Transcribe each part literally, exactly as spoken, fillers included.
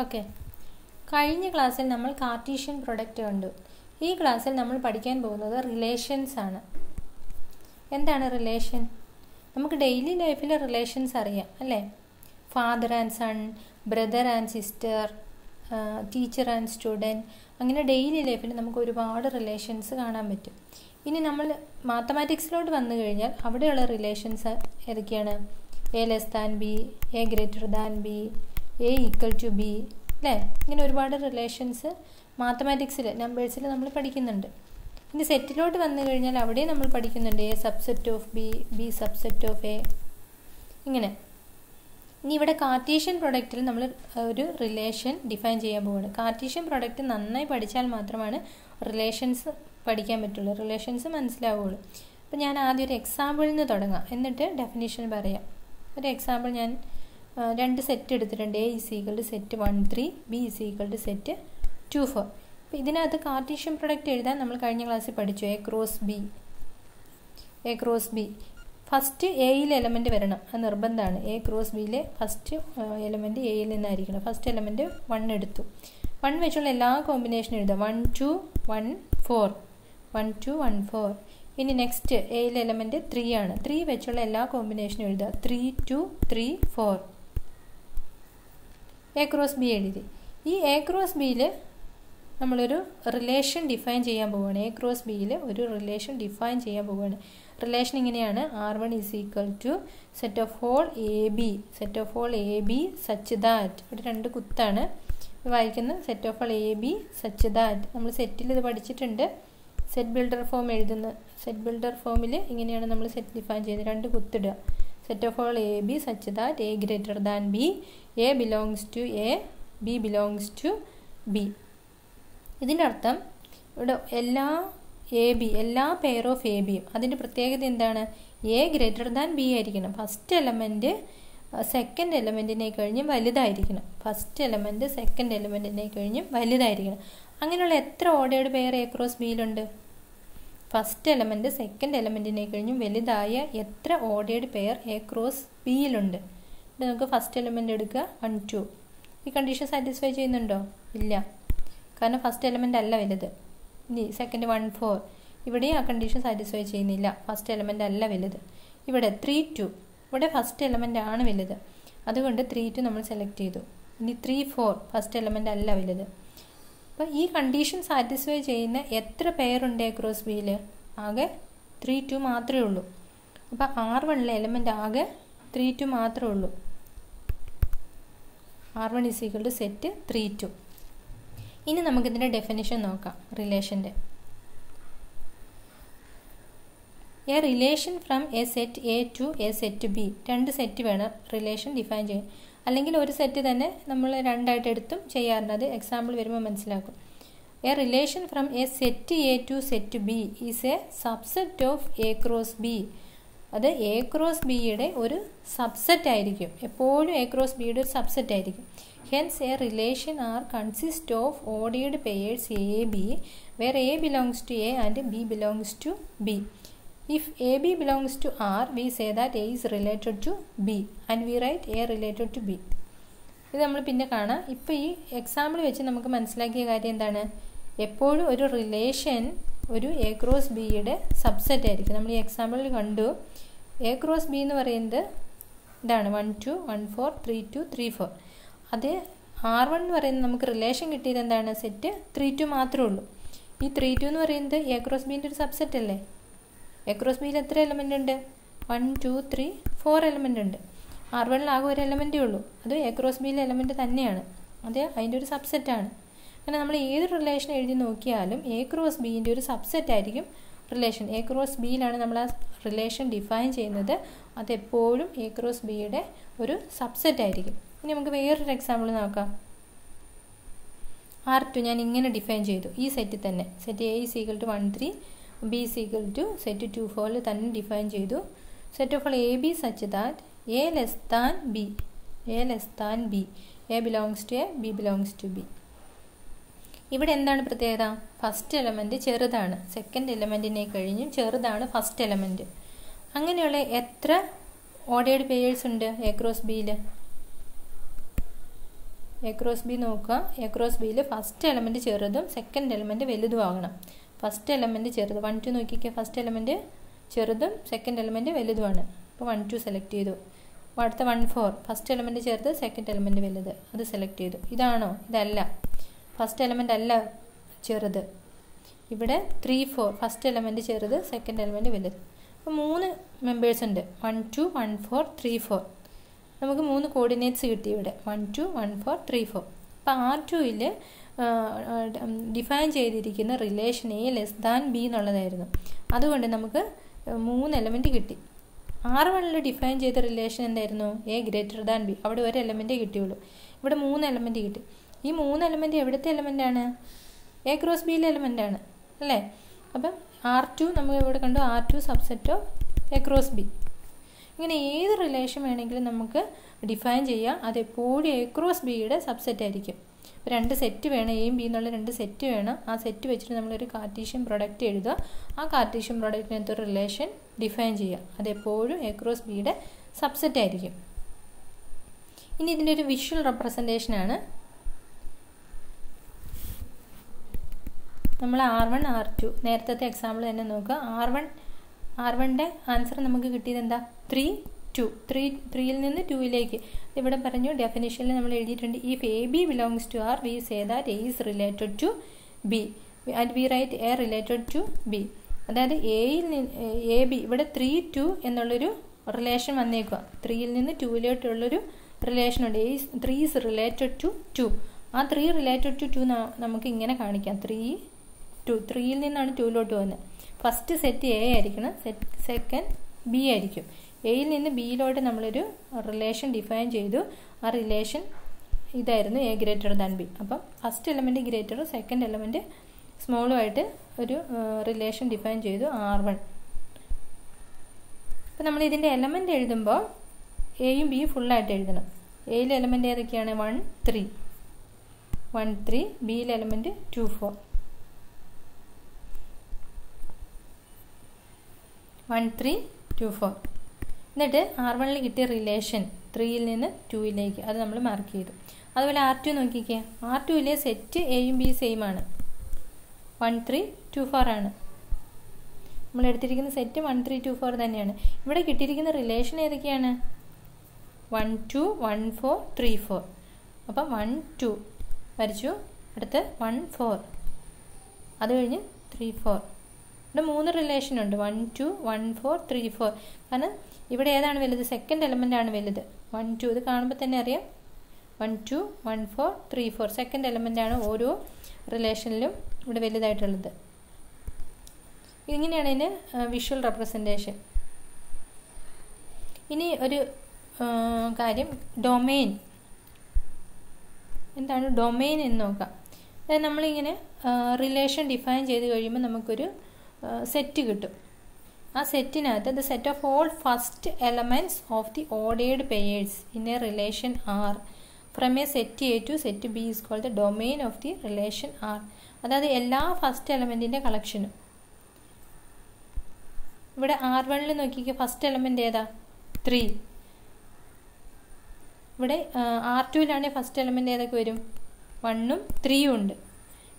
Okay. കഴിഞ്ഞ ക്ലാസ്സിൽ നമ്മൾ കാർട്ടീഷ്യൻ പ്രോഡക്റ്റ് കണ്ടു. ഈ ക്ലാസ്സിൽ നമ്മൾ പഠിക്കാൻ പോകുന്നത് റിലേഷൻസ് ആണ്. എന്താണ് റിലേഷൻ? നമുക്ക് ഡെയിലി ലൈഫിലെ റിലേഷൻസ് അറിയാം അല്ലേ? Father and son, brother and sister, teacher and student, അങ്ങനെ ഡെയിലി ലൈഫിൽ നമുക്ക് ഒരുപാട് റിലേഷൻസ് കാണാൻ പറ്റും. ഇനി നമ്മൾ മാത്തമാറ്റിക്സിലോട്ട് വന്നു കഴിഞ്ഞാൽ അവിടെയുള്ള റിലേഷൻസ് ഏതൊക്കെയാണ്? A less than B, A greater than B, A equal to B, അല്ലേ? ഇങ്ങനെ ഒരുപാട് റിലേഷൻസ് മാത്തമാറ്റിക്സിൽ നമ്പേഴ്സിൽ നമ്മൾ പഠിക്കുന്നുണ്ട്. ഇനി സെറ്റിലോട്ട് വന്നു കഴിഞ്ഞാൽ അവിടെ നമ്മൾ പഠിക്കുന്നുണ്ട് A subset of B, B subset of A, ഇങ്ങനെ. ഇനി ഇവിടെ കാർട്ടീഷ്യൻ പ്രൊഡക്റ്റിൽ നമ്മൾ ഒരു റിലേഷൻ ഡിഫൈൻ ചെയ്യാൻ പോവാണ്. കാർട്ടീഷ്യൻ പ്രൊഡക്റ്റ് നന്നായി പഠിച്ചാൽ മാത്രമാണ് റിലേഷൻസ് പഠിക്കാൻ പറ്റുള്ളൂ, റിലേഷൻസ് മനസ്സിലാവുള്ളൂ. അപ്പം ഞാൻ ആദ്യം ഒരു എക്സാമ്പിളിൽ നിന്ന് തുടങ്ങാം, എന്നിട്ട് ഡെഫിനേഷൻ പറയാം. ഒരു എക്സാമ്പിൾ, ഞാൻ രണ്ട് സെറ്റ് എടുത്തിട്ടുണ്ട്. A is equal to set one three, B is equal to set two four. അപ്പോൾ ഇതിനകത്ത് കാർട്ടീഷ്യൻ പ്രൊഡക്റ്റ് എഴുതാൻ നമ്മൾ കഴിഞ്ഞ ക്ലാസ്സിൽ പഠിച്ചു. A cross B, A cross B first എയിൽ എലമെൻറ്റ് വരണം, അത് നിർബന്ധമാണ്. എ ക്രോസ് ബിയിലെ ഫസ്റ്റ് എലമെൻറ്റ് എയിൽ നിന്നായിരിക്കണം. ഫസ്റ്റ് എലമെൻറ്റ് വൺ എടുത്തു. വൺ വെച്ചുള്ള എല്ലാ കോമ്പിനേഷനും എഴുതാം. One two one four, one two one four. ഇനി നെക്സ്റ്റ് എയിൽ എലമെൻറ്റ് ത്രീ ആണ്. ത്രീ വെച്ചുള്ള എല്ലാ കോമ്പിനേഷനും എഴുതാം. Three two three four. A cross B എഴുതി. ഈ എ ക്രോസ് ബിയിൽ നമ്മളൊരു റിലേഷൻ ഡിഫൈൻ ചെയ്യാൻ പോവുകയാണ്. എ ക്രോസ് ബിയിൽ ഒരു റിലേഷൻ ഡിഫൈൻ ചെയ്യാൻ പോവുകയാണ്. റിലേഷൻ ഇങ്ങനെയാണ്: R one is equal to set of whole A B, set of whole A be such that. ഇവിടെ രണ്ട് കുത്താണ് വായിക്കുന്നത്. Set of whole A be such that. നമ്മൾ സെറ്റിൽ ഇത് പഠിച്ചിട്ടുണ്ട്. സെറ്റ് ബിൽഡർ ഫോം എഴുതുന്ന സെറ്റ് ബിൽഡർ ഫോമിൽ ഇങ്ങനെയാണ് നമ്മൾ സെറ്റ് ഡിഫൈൻ ചെയ്യുന്നത്. രണ്ട് കുത്തിടുക. Set of all A be such that A greater than B, A belongs to A, B belongs to B. ഇതിൻ്റെ അർത്ഥം ഇവിടെ എല്ലാ എ ബി, എല്ലാ പെയർ ഓഫ് എ ബിയും, അതിൻ്റെ പ്രത്യേകത എന്താണ്? എ ഗ്രേറ്റർ ദാൻ ബി ആയിരിക്കണം. ഫസ്റ്റ് എലമെൻറ്റ് സെക്കൻഡ് എലമെൻറ്റിനെ കഴിഞ്ഞും വലുതായിരിക്കണം. ഫസ്റ്റ് എലമെൻറ്റ് സെക്കൻഡ് എലമെൻറ്റിനെ കഴിഞ്ഞും വലുതായിരിക്കണം. അങ്ങനെയുള്ള എത്ര ഓർഡേർഡ് പെയർ എ ക്രോസ് ബിയിലുണ്ട്? ഫസ്റ്റ് എലമെൻറ്റ് സെക്കൻഡ് എലമെൻറ്റിനെ കഴിഞ്ഞും വലുതായ എത്ര ഓർഡേർഡ് പെയർ എ ക്രോസ് ബിയിലുണ്ട്? ഇവിടെ നമുക്ക് ഫസ്റ്റ് എലമെൻറ്റ് എടുക്കുക, വൺ ടു. ഈ കണ്ടീഷൻ സാറ്റിസ്ഫൈ ചെയ്യുന്നുണ്ടോ? ഇല്ല, കാരണം ഫസ്റ്റ് എലമെൻ്റ് അല്ല വലുത്. ഇനി സെക്കൻഡ് വൺ ഫോർ, ഇവിടെയും ആ കണ്ടീഷൻ സാറ്റിസ്ഫൈ ചെയ്യുന്നില്ല. ഫസ്റ്റ് എലമെൻ്റ് അല്ല വലുത്. ഇവിടെ ത്രീ ടു, ഇവിടെ ഫസ്റ്റ് എലമെൻ്റ് ആണ് വലുത്. അതുകൊണ്ട് ത്രീ ടു നമ്മൾ സെലക്ട് ചെയ്തു. ഇനി ത്രീ ഫോർ, ഫസ്റ്റ് എലമെൻ്റ് അല്ല വലുത്. അപ്പോൾ ഈ കണ്ടീഷൻ സാറ്റിസ്ഫൈ ചെയ്യുന്ന എത്ര പേരുണ്ട് എ ക്രോസ് ബിയിൽ? ആകെ ത്രീ ടു മാത്രമേ ഉള്ളൂ. അപ്പോൾ ആർ വണ്ണിലെ എലമെൻ്റ് ആകെ ത്രീ ടു മാത്രമേ ഉള്ളൂ. R one is equal to set three two. ഇനി നമുക്കിതിൻ്റെ ഡെഫിനിഷൻ നോക്കാം റിലേഷൻ്റെ. A relation from a set A to a set B. രണ്ട് സെറ്റ് വേണം റിലേഷൻ ഡിഫൈൻ ചെയ്യാൻ, അല്ലെങ്കിൽ ഒരു സെറ്റ് തന്നെ നമ്മൾ രണ്ടായിട്ട് എടുത്തും ചെയ്യാറുണ്ട്. അത് എക്സാമ്പിൾ വരുമ്പോൾ മനസ്സിലാക്കും. A relation from a set A to set B is a subset of A cross B. അത് എ ക്രോസ് ബിയുടെ ഒരു സബ്സെറ്റ് ആയിരിക്കും, എപ്പോഴും എ ക്രോസ് ബിയുടെ ഒരു സബ്സെറ്റ് ആയിരിക്കും. Hence a relation R consist of ordered pairs A B where A belongs to A and B belongs to B. If A B belongs to R, we say that A is related to B and we write A related to B. ഇത് നമ്മൾ പിന്നെ കാണാം. ഇപ്പോൾ ഈ example വെച്ച് നമുക്ക് മനസ്സിലാക്കിയ കാര്യം എന്താണ്? എപ്പോഴും ഒരു റിലേഷൻ ഒരു എ ക്രോസ് ബിയുടെ സബ്സെറ്റ് ആയിരിക്കും. നമ്മൾ ഈ എക്സാമ്പിളിൽ കണ്ടു. എ ക്രോസ് ബി എന്ന് പറയുന്നത് ഇതാണ്: one two one four, three two three four. അത് ആർ വൺ എന്ന് പറയുന്നത് നമുക്ക് റിലേഷൻ കിട്ടിയത് എന്താണ്? സെറ്റ് ത്രീ ടു മാത്രമേ ഉള്ളൂ. ഈ ത്രീ ടു എന്ന് പറയുന്നത് എ ക്രോസ് ബിൻ്റെ ഒരു സബ്സെറ്റ് അല്ലേ? എ ക്രോസ് ബിയിൽ എത്ര എലമെൻ്റ് ഉണ്ട്? One two three four element ഉണ്ട്. ആർ വണ്ണിലാകെ ഒരു എലമെൻ്റേ ഉള്ളൂ. അത് എ ക്രോസ് ബിയിലെ എലമെൻറ്റ് തന്നെയാണ്. അത് അതിൻ്റെ ഒരു സബ്സെറ്റാണ്. അങ്ങനെ നമ്മൾ ഏത് റിലേഷൻ എഴുതി നോക്കിയാലും എ ക്രോസ് ബിൻ്റെ ഒരു സബ്സെറ്റ് ആയിരിക്കും റിലേഷൻ. എ ക്രോസ് ബിയിലാണ് നമ്മൾ ആ റിലേഷൻ ഡിഫൈൻ ചെയ്യുന്നത്. അതെപ്പോഴും എ ക്രോസ് ബിയുടെ ഒരു സബ്സെറ്റ് ആയിരിക്കും. ഇനി നമുക്ക് വേറൊരു എക്സാമ്പിൾ നോക്കാം. ആർ ടു ഞാൻ ഇങ്ങനെ ഡിഫൈൻ ചെയ്തു. ഈ സെറ്റിൽ തന്നെ set A is equal to one three, B is equal to set two ഫോറിൽ തന്നെ ഡിഫൈൻ ചെയ്തു. Set of all A be such that A less than B, A less than B, A belongs to A, B belongs to B. ഇവിടെ എന്താണ് പ്രത്യേകത? First element ചെറുതാണ്, second എലമെൻറ്റിനെ കഴിഞ്ഞും ചെറുതാണ് ഫസ്റ്റ് എലമെൻറ്റ്. അങ്ങനെയുള്ള എത്ര ഓർഡേർഡ് പെയേഴ്സ് ഉണ്ട് എ ക്രോസ് ബിയിൽ? A cross B noka, A cross B le first element cheradum, second element veluduana. First element cherad, one two noki, first element cheradum, second element veluduana. One two selected. What the one four? First element cherad, second element velud. Other selected. Idano, the first element alla cherad. Ibeda three four, first element cherad, second element velud. Moon members under one two, one four, three four. We have three coordinates one two, one four, three four. Now, R two uh, define the relation A less than B. That is why we have three elements. R one define the relation A greater than B. That is the element. Now, we have three elements. This three elements are element A cross B element. R two, we have R two subset of A cross B. This relation we define that is A cross B is a subset. If we have a set, we have a set. We have a Cartesian product. The Cartesian product is a relation defined. That is A cross B is a subset. This is a visual representation. We have R one, R two. The example R one. R one day answer three, two, three, three, two like this definition if A B belongs to R, we say that A is related to B and we write A related to B. That is A, A B three, two ennulla relation three two relation is three is related to two. That three related to two three, two, three and two. First set A, second B. A in B load relation defined. A relation is A greater than B. First element greater, second element smaller relation defined R one. Now we have element A and B full. A element is one, three, one, three, B element two, four. one, three, two, four. That is R one relation three, two. That is the mark. That is R two. R two is set A and B same. one, three, two, four. We have set one, three, two, four. Now we have the relation one, two, one, four, three, four. one, two. one, four. That is three, four. There are three relations one, two, one, four, three, four. Because here is the second element one, two. one, two, one, four, three, four. Second element is one relation. This is a visual representation. This is domain. What is domain? We have relation defined. Uh, set uh, set in the set of all first elements of the ordered pairs in a relation R from a set A to set B is called the domain of the relation R. That is all first element in the collection. Here R one first element is three. Here uh, R two first element is one, three und.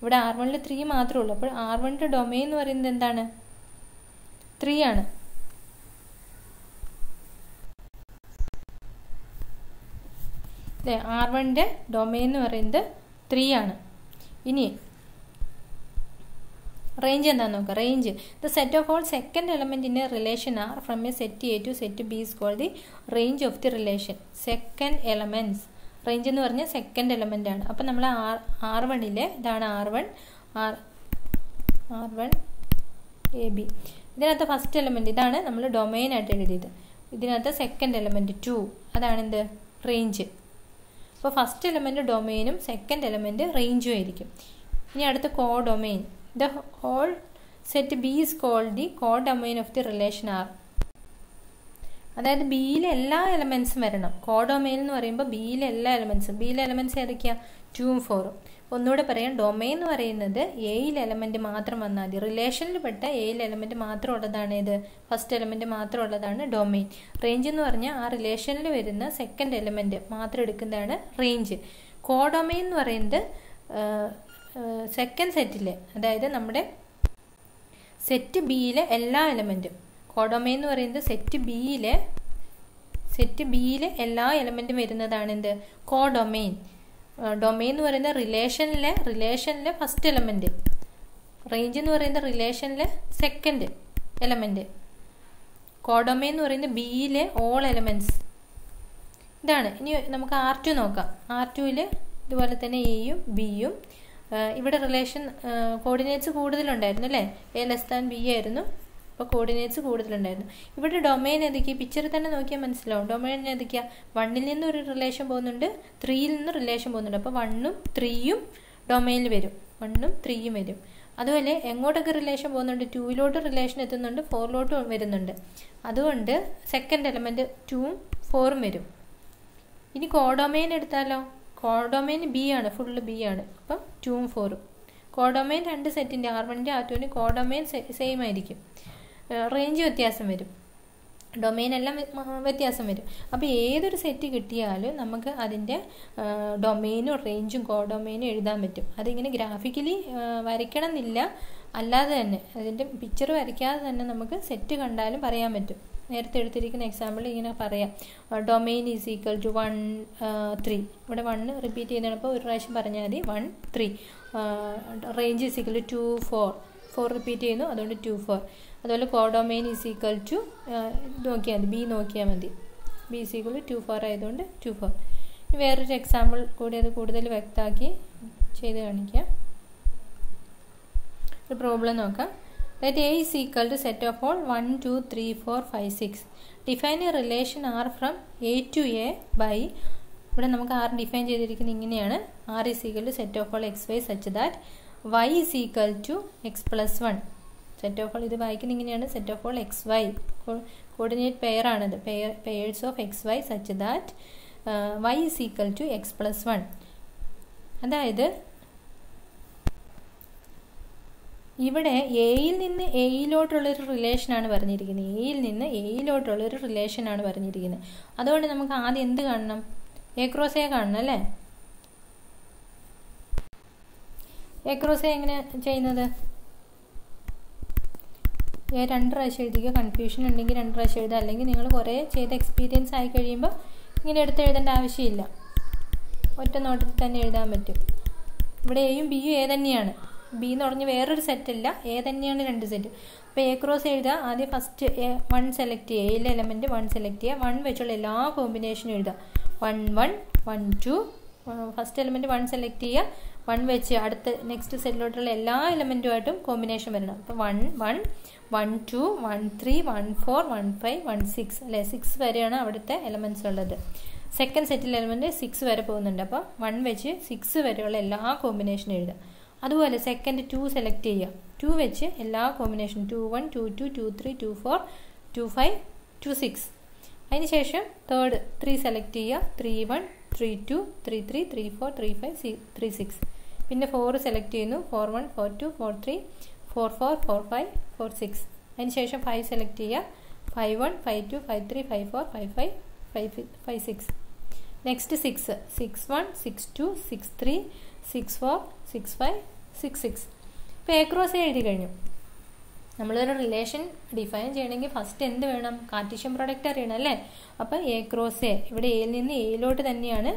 But R one is three mathrola, but R one is domain or in the three ana. The R one is domain or in the three ana. Ini range and range. The set of all second element in a relation R from a set A to set B is called the range of the relation. Second elements. Range is the second element. Then we have R one, then R one, R, R1, A B. This is the first element, this is the domain. This is the second element, two. That is the range. So, first element domain, second element range. This is the codomain. The whole set B is called the codomain of the relation R. That is B all elements. Codomain is B all elements. B all elements are two and four. Domain is A element. Relation is A element. First element is domain. Range is relation. Second element is range. Codomain എന്ന് പറയുന്നത് second സെറ്റിലെ അതായത് നമ്മുടെ set ബിയിലെ എല്ലാ എലമെന്റും codomain എന്ന് പറയുന്നത് set ബിയിലെ സെറ്റ് ബിയിലെ എല്ലാ എലമെന്റും വരുന്നതാണ് എന്ത് കോഡോമൈൻ. ഡൊമെയിൻ എന്ന് പറയുന്നത് റിലേഷനിലെ റിലേഷനിലെ ഫസ്റ്റ് എലമെന്റ്, റേഞ്ച് എന്ന് പറയുന്നത് റിലേഷനിലെ സെക്കൻഡ് എലമെന്റ്, കോഡൊമെയിൻ എന്ന് പറയുന്നത് ബിയിലെ ഓൾ എലമെന്റ്സ്. ഇതാണ്. ഇനി നമുക്ക് ആർ ടു നോക്കാം. ആർ ടുവിൽ ഇതുപോലെ തന്നെ എയും ബിയും ഇവിടെ റിലേഷൻ കോർഡിനേറ്റ്സ് കൂടുതലുണ്ടായിരുന്നു അല്ലേ, എ ലെസ് ദാൻ ബി ആയിരുന്നു, അപ്പോൾ കോർഡിനേറ്റ്സ് കൂടുതലുണ്ടായിരുന്നു. ഇവിടെ ഡൊമെയിൻ ഏതൊക്കെയാണ് പിക്ചറിൽ തന്നെ നോക്കിയാൽ മനസ്സിലാവും. ഡൊമെയിൻ ഏതൊക്കെയാണ്, വണ്ണിൽ നിന്ന് ഒരു റിലേഷൻ പോകുന്നുണ്ട്, ത്രീയിൽ നിന്ന് റിലേഷൻ പോകുന്നുണ്ട്, അപ്പോൾ വണ്ണും ത്രീയും ഡൊമെയിനിൽ വരും, വണ്ണും ത്രീയും വരും. അതുപോലെ എങ്ങോട്ടൊക്കെ റിലേഷൻ പോകുന്നുണ്ട്, ടൂയിലോട്ട് റിലേഷൻ എത്തുന്നുണ്ട്, ഫോറിലോട്ടും വരുന്നുണ്ട്, അതുകൊണ്ട് സെക്കൻഡ് എലമെൻറ്റ് ടൂവും ഫോറും വരും. ഇനി കോഡൊമെയിൻ എടുത്താലോ, കോഡൊമെയിൻ ബി ആണ്, ഫുള്ള് ബി ആണ്, അപ്പം ടൂവും ഫോറും. കോഡൊമെയിൻ രണ്ട് സെറ്റിൻ്റെ ആർ വണ്ണിൻ്റെ ആർ ടുവിൻ്റെ കോഡൊമെയിൻ സെയിം ആയിരിക്കും, റേഞ്ച് വ്യത്യാസം വരും, ഡൊമെയിൻ എല്ലാം വ്യത്യാസം വരും. അപ്പോൾ ഏതൊരു സെറ്റ് കിട്ടിയാലും നമുക്ക് അതിൻ്റെ ഡൊമെയിനും റേഞ്ചും കോഡൊമെയിനും എഴുതാൻ പറ്റും. അതിങ്ങനെ ഗ്രാഫിക്കലി വരയ്ക്കണം എന്നില്ല, അല്ലാതെ തന്നെ അതിൻ്റെ പിക്ചർ വരയ്ക്കാതെ തന്നെ നമുക്ക് സെറ്റ് കണ്ടാലും പറയാൻ പറ്റും. നേരത്തെ എടുത്തിരിക്കുന്ന എക്സാമ്പിൾ ഇങ്ങനെ പറയാം, domain is equal to one three, ഇവിടെ വൺ റിപ്പീറ്റ് ചെയ്താണ്, അപ്പോൾ ഒരു പ്രാവശ്യം പറഞ്ഞാൽ മതി one three. Range is equal to two four, four repeat ചെയ്യുന്നു, അതുകൊണ്ട് ടു ഫോർ. അതുപോലെ കോഡൊമെയിൻ ഈസ് ഈക്വൽ ടു നോക്കിയാൽ മതി, ബി നോക്കിയാൽ മതി, B is equal to two four ആയതുകൊണ്ട് ടു ഫോർ. ഇനി വേറൊരു എക്സാമ്പിൾ കൂടി അത് കൂടുതൽ വ്യക്തമാക്കി ചെയ്ത് കാണിക്കാം. ഒരു പ്രോബ്ലം നോക്കാം. Let A is equal to set of all one, two, three, four, five, six. Define a relation R from A to A by, ഇവിടെ നമുക്ക് R ഡിഫൈൻ ചെയ്തിരിക്കുന്നത് ഇങ്ങനെയാണ്, R is equal to set of all x, y such that y is equal to x plus one. Set of all ഇത് വായിക്കുന്നത് ഇങ്ങനെയാണ്, set of all x, y, coordinate pair ആണത്, pair pairs of X Y such that y is equal to x plus one. അതായത് ഇവിടെ എയിൽ നിന്ന് എയിലോട്ടുള്ളൊരു റിലേഷനാണ് പറഞ്ഞിരിക്കുന്നത്, എയിൽ നിന്ന് എയിലോട്ടുള്ളൊരു റിലേഷനാണ് പറഞ്ഞിരിക്കുന്നത്. അതുകൊണ്ട് നമുക്ക് ആദ്യം എന്ത് കാണണം, എ ക്രോസ് എ കാണണം അല്ലേ. എ ക്രോസ് എ എങ്ങനെ ചെയ്യുന്നത്, എ രണ്ട് പ്രാവശ്യം എഴുതിക്കുക, കൺഫ്യൂഷൻ ഉണ്ടെങ്കിൽ രണ്ട് പ്രാവശ്യം എഴുതുക, അല്ലെങ്കിൽ നിങ്ങൾ കുറേ ചെയ്ത് എക്സ്പീരിയൻസ് ആയി കഴിയുമ്പോൾ ഇങ്ങനെ എടുത്ത് എഴുതേണ്ട ആവശ്യമില്ല, ഒറ്റ നോട്ടത്തിൽ തന്നെ എഴുതാൻ പറ്റും. ഇവിടെ എയും ബിയും എ തന്നെയാണ്, ബി എന്ന് പറഞ്ഞ് വേറൊരു സെറ്റല്ല, എ തന്നെയാണ് രണ്ട് സെറ്റ്. അപ്പോൾ എ ക്രോസ് എഴുതുക, ആദ്യം ഫസ്റ്റ് എ വൺ സെലക്ട് ചെയ്യുക, എയിലെ എലമെൻറ്റ് വൺ സെലക്ട് ചെയ്യുക, വൺ വെച്ചുള്ള എല്ലാ കോമ്പിനേഷനും എഴുതുക, one one one two, first element one select ചെയ്യുക, വൺ വെച്ച് അടുത്ത നെക്സ്റ്റ് സെറ്റിലോട്ടുള്ള എല്ലാ എലമെൻറ്റുമായിട്ടും കോമ്പിനേഷൻ വരണം. അപ്പോൾ one one one two one three one four one five one six അല്ലേ, സിക്സ് വരെയാണ് അവിടുത്തെ എലമെൻറ്റ്സ് ഉള്ളത്. സെക്കൻഡ് സെറ്റിലെ എലമെൻറ്റ് സിക്സ് വരെ പോകുന്നുണ്ട്, അപ്പോൾ വൺ വെച്ച് സിക്സ് വരെയുള്ള എല്ലാ കോമ്പിനേഷനും എഴുതുക. അതുപോലെ സെക്കൻഡ് ടു സെലക്ട് ചെയ്യുക, ടു വെച്ച് എല്ലാ കോമ്പിനേഷനും two one two two two three two four two five two six. അതിന് ശേഷം തേർഡ് ത്രീ സെലക്ട് ചെയ്യുക, three one three two three three three four three five സി ത്രീ സിക്സ്. പിന്നെ four select ചെയ്യുന്നു, four one four two four three four four four five four six. അതിന് ശേഷം five select ചെയ്യുക, five one five two five three five four five five five five six. Next six, six one six two six three six four six five six six. ഇപ്പോൾ A cross A എഴുതി കഴിഞ്ഞു. നമ്മളൊരു relation define ചെയ്യണമെങ്കിൽ first എന്ത് വേണം, Cartesian product അറിയണം അല്ലേ. അപ്പം എ ക്രോസ് എ ഇവിടെ എയിൽ നിന്ന് എയിലോട്ട് തന്നെയാണ്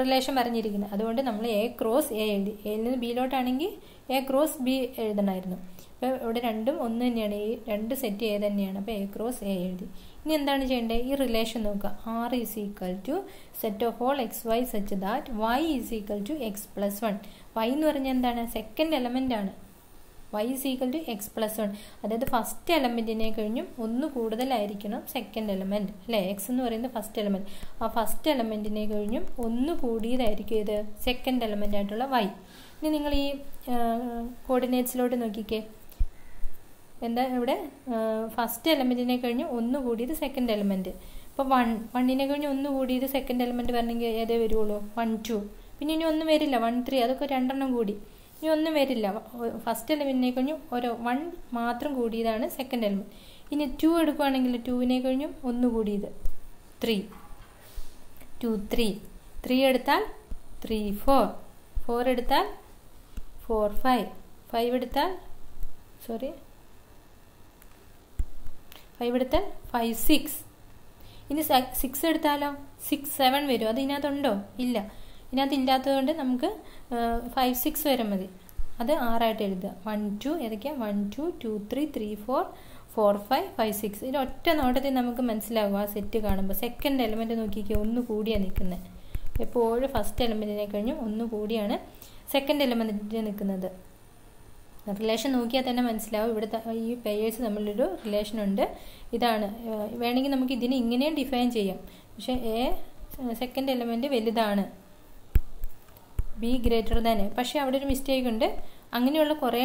റിലേഷൻ പറഞ്ഞിരിക്കുന്നത്, അതുകൊണ്ട് നമ്മൾ എ ക്രോസ് എ എഴുതി. എയിൽ നിന്ന് ബിയിലോട്ടാണെങ്കിൽ എ ക്രോസ് ബി എഴുതണമായിരുന്നു. അപ്പോൾ ഇവിടെ രണ്ടും ഒന്ന് തന്നെയാണ്, എ രണ്ട് സെറ്റ് എ തന്നെയാണ്, അപ്പോൾ എ ക്രോസ് എ എഴുതി. ഇനി എന്താണ് ചെയ്യേണ്ടത്, ഈ റിലേഷൻ നോക്കുക, R is equal to set of all X Y such that Y is equal to X plus one. Y എന്ന് പറഞ്ഞാൽ എന്താണ്, സെക്കൻഡ് എലമെൻ്റ് ആണ്, Y is equal to X plus one. അതായത് ഫസ്റ്റ് എലമെൻറ്റിനെ കഴിഞ്ഞും ഒന്ന് കൂടുതലായിരിക്കണം സെക്കൻഡ് എലമെൻറ്റ് അല്ലേ. എക്സ് എന്ന് പറയുന്നത് ഫസ്റ്റ് എലമെൻറ്റ്, ആ ഫസ്റ്റ് എലമെൻറ്റിനെ കഴിഞ്ഞും ഒന്ന് കൂടിയതായിരിക്കും ഇത് സെക്കൻഡ് എലമെൻ്റ് ആയിട്ടുള്ള വൈ. ഇനി നിങ്ങൾ ഈ കോർഡിനേറ്റ്സിലോട്ട് നോക്കിക്കേ, എന്താ ഇവിടെ ഫസ്റ്റ് എലമെൻറ്റിനെ കഴിഞ്ഞ് ഒന്ന് കൂടിയത് സെക്കൻഡ് എലമെൻറ്റ്. അപ്പോൾ വൺ വണ്ണിനെ കഴിഞ്ഞ് ഒന്ന് കൂടിയത് സെക്കൻഡ് എലമെൻറ്റ് വരണമെങ്കിൽ ഏതേ വരുള്ളൂ, വൺ ടു. പിന്നെ ഇനി ഒന്നും വരില്ല, വൺ ത്രീ, അതൊക്കെ രണ്ടെണ്ണം കൂടി, ഇനി ഒന്നും വരില്ല. ഫസ്റ്റ് എലമെൻറ്റിനെ കഴിഞ്ഞ് ഓരോ വൺ മാത്രം കൂടിയതാണ് സെക്കൻഡ് എലമെൻറ്റ്. ഇനി ടു എടുക്കുകയാണെങ്കിൽ ടൂവിനെ കഴിഞ്ഞും ഒന്ന് കൂടിയത് ത്രീ, ടു ത്രീ. three எடுத்தால் three four, four எடுத்தால் four five, five எடுத்தால் sorry five எடுத்தால் five six. In this six எடுத்தாலோ six seven வரும். அது இனாதுண்டோ இல்ல. இனாது இல்லாததுകൊണ്ട് നമുക്ക് five six വരുമതി. அது six ആയിട്ട് എഴുതുക. one two എടക്ക one two two three three four four five five six. ഇത് ഒറ്റ നോട്ടത്തിൽ നമുക്ക് മനസ്സിലാകും ആ സെറ്റ് കാണുമ്പോൾ. സെക്കൻഡ് എലിമെന്റ് നോക്കിക്കേ ഒന്ന് കൂടിയാ നിൽക്കുന്നേ. എപ്പോഴും ഫസ്റ്റ് എലിമെന്റിനെ കഴിഞ്ഞു ഒന്ന് കൂടിയാണ് സെക്കൻഡ് എലിമെന്റിനെ നിൽക്കുന്നത്. റിലേഷൻ നോക്കിയാ തന്നെ മനസ്സിലാവും ഇവിടെ ഈ പേയേഴ്സ് തമ്മിൽ ഒരു റിലേഷൻ ഉണ്ട്. ഇതാണ് വേണെങ്കിൽ നമുക്ക് ഇതിനെ ഇങ്ങനെ ഡിഫൈൻ ചെയ്യാം. പക്ഷേ എ സെക്കൻഡ് എലിമെന്റ് വലുതാണ് B greater than A. But there is a mistake. Anganeyulla kore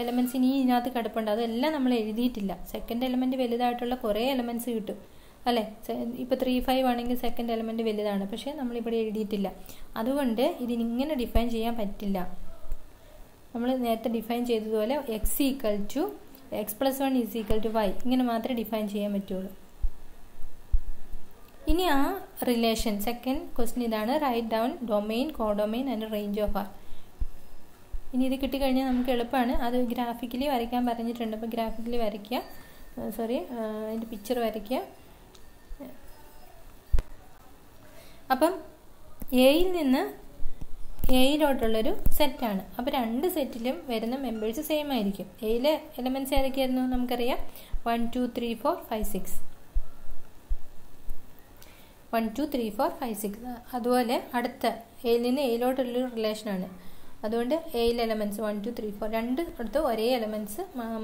elements ini inathu kaduppundu adellam nammal ezhudiyilla. Second element velidayittulla kore elements kittu. Alle ipo three five anengil second element velidana. Pakshe nammal ipadi ezhudiyilla. Aduvonde idin ingane define cheyan pattilla. Nammal nethe define cheyidodole x equal to x plus one is equal to y. Ingane maathre define cheyan pattullu. In a relation, second question is write down domain, codomain and range of R. In this case, we will do graphically, graphically sorry, uh, picture. Now, A is A set. Now, two sets the members are same. A elements are one two three four five six. one two three four five six. That's why A lot of relation. That's why A elements one two three four. Two elements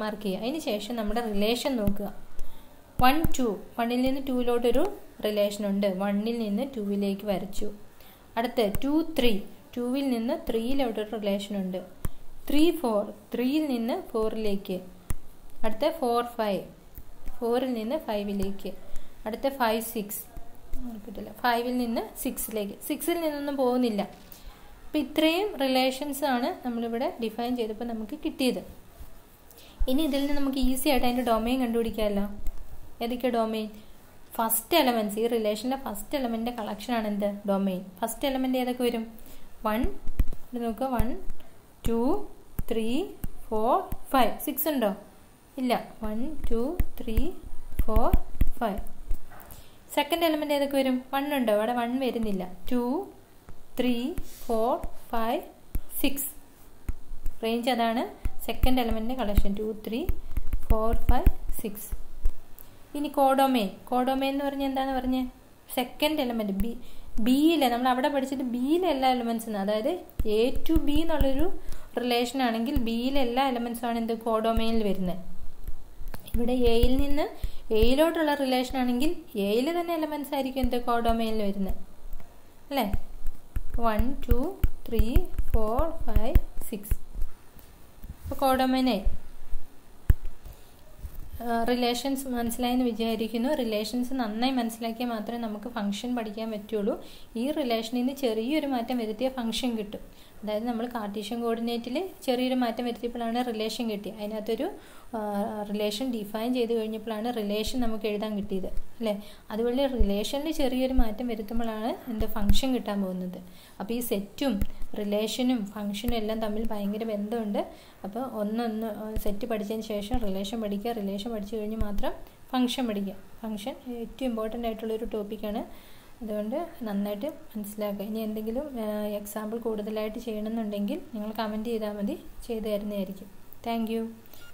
mark. That's why relation. one two. one two lot of relation. one two two. That's two three. two three lot of relation. three four. three four. That's four five. four five. That's five six. five will in the six leg. six will in the bone. Pithrame relations are defined. In this easy to domain. Domain. First element is relation. First element collection domain. First element is one, two, three, four, five. six and one, two, three, four, five. Second element is one and one. two, three, four, five, six. Range is second element collection. two, three, four, five, six. This is codomain. Codomain is second element. B. B. We have B elements. That is A to B relation. B elements are in the codomain. Here A. A lot of relation anengil A than elements aayirikkum the codomain il varunne alle one two three four five six codomain ay relations manasilayenu vichayirikkunu relations nannayi manasilakke maathre namukku function padikkan pattullu ee relation inne cheriyoru maatham veruthiya function kittum adayithu nammal cartesian coordinate il cheriyoru maatham veruthiyappolana relation kitti adinathoru relation define cheyidu kaniyappolana relation namukku ezhudan kittiyathu alle aduvalla relation il cheriyoru maatham veruthumbolana ende function kittan povunnathu appo ee setum relation um function ellam thammil bayangara bendhamundu appo onnu onnu set padichadine shesham relation padikka relation പഠിച്ചു കഴിഞ്ഞു മാത്രം function പഠിക്കുക. Function ഏറ്റവും important ആയിട്ടുള്ള ഒരു ടോപ്പിക്കാണ്. അതുകൊണ്ട് നന്നായിട്ട് മനസ്സിലാക്കുക. ഇനി എന്തെങ്കിലും എക്സാമ്പിൾ കൂടുതലായിട്ട് ചെയ്യണമെന്നുണ്ടെങ്കിൽ നിങ്ങൾ കമന്റ് ചെയ്താൽ മതി. ചെയ്തു തരുന്നതായിരിക്കും. താങ്ക്യൂ.